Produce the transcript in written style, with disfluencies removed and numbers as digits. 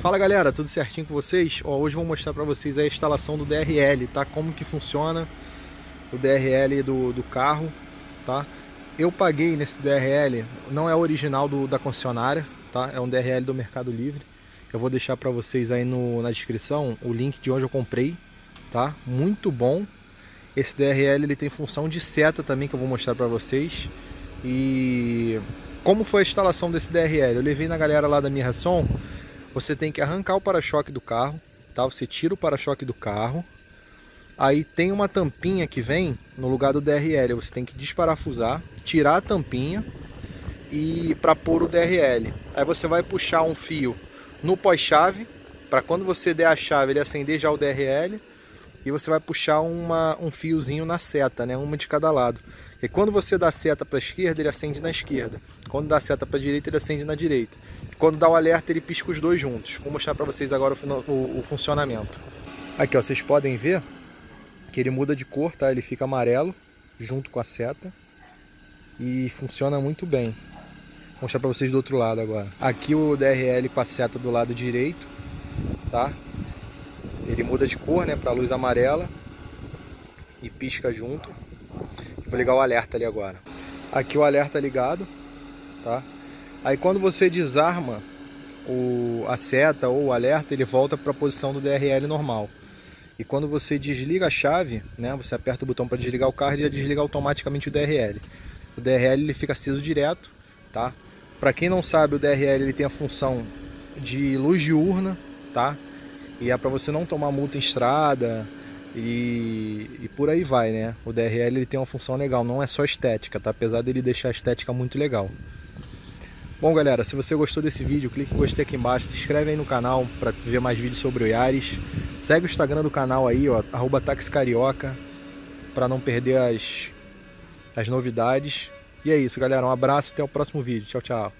Fala galera, tudo certinho com vocês? Ó, hoje eu vou mostrar para vocês a instalação do DRL, tá? Como que funciona o DRL do carro, tá? Eu paguei nesse DRL, não é original da concessionária, tá? É um DRL do Mercado Livre. Eu vou deixar para vocês aí na descrição o link de onde eu comprei, tá? Muito bom. Esse DRL ele tem função de seta também, que eu vou mostrar para vocês. E como foi a instalação desse DRL? Eu levei na galera lá da Mirhason. Você tem que arrancar o para-choque do carro, tá? Você tira o para-choque do carro. Aí tem uma tampinha que vem no lugar do DRL. Você tem que desparafusar, tirar a tampinha e para pôr o DRL. Aí você vai puxar um fio no pós-chave, para quando você der a chave ele acender já o DRL. E você vai puxar um fiozinho na seta, né? Uma de cada lado. E quando você dá a seta para a esquerda, ele acende na esquerda. Quando dá a seta para a direita, ele acende na direita. Quando dá o alerta, ele pisca os dois juntos. Vou mostrar para vocês agora o funcionamento. Aqui, ó, vocês podem ver que ele muda de cor, tá? Ele fica amarelo junto com a seta. E funciona muito bem. Vou mostrar para vocês do outro lado agora. Aqui o DRL com a seta do lado direito, tá? Ele muda de cor, né, para luz amarela e pisca junto. Vou ligar o alerta ali agora. Aqui o alerta ligado, tá? Aí quando você desarma a seta ou o alerta, ele volta para a posição do DRL normal. E quando você desliga a chave, né, você aperta o botão para desligar o carro e já desliga automaticamente o DRL. O DRL ele fica aceso direto, tá? Para quem não sabe, o DRL ele tem a função de luz diurna, tá? E é para você não tomar multa em estrada e por aí vai, né? O DRL ele tem uma função legal, não é só estética, tá? Apesar dele deixar a estética muito legal. Bom, galera, se você gostou desse vídeo, clique em gostei aqui embaixo, se inscreve aí no canal para ver mais vídeos sobre o Yaris. Segue o Instagram do canal aí, ó, @taxicarioca, para não perder as novidades. E é isso, galera. Um abraço e até o próximo vídeo. Tchau, tchau.